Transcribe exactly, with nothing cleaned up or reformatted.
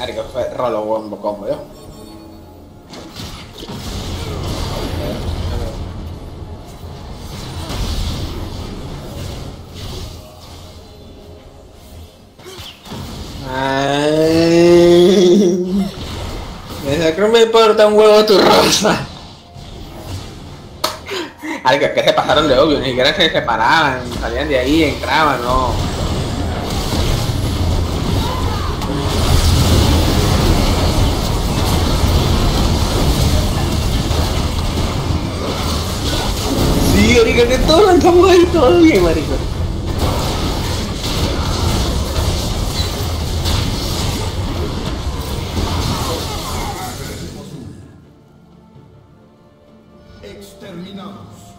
Ecco, rollo combo combo, io. Ay, no me importa un huevo tu rosa. Algo que se pasaron de obvio, ni siquiera se separaban, salían de ahí, entraban, no. Sí, marica, que todos lanzamos ahí todo bien, marica. Exterminados.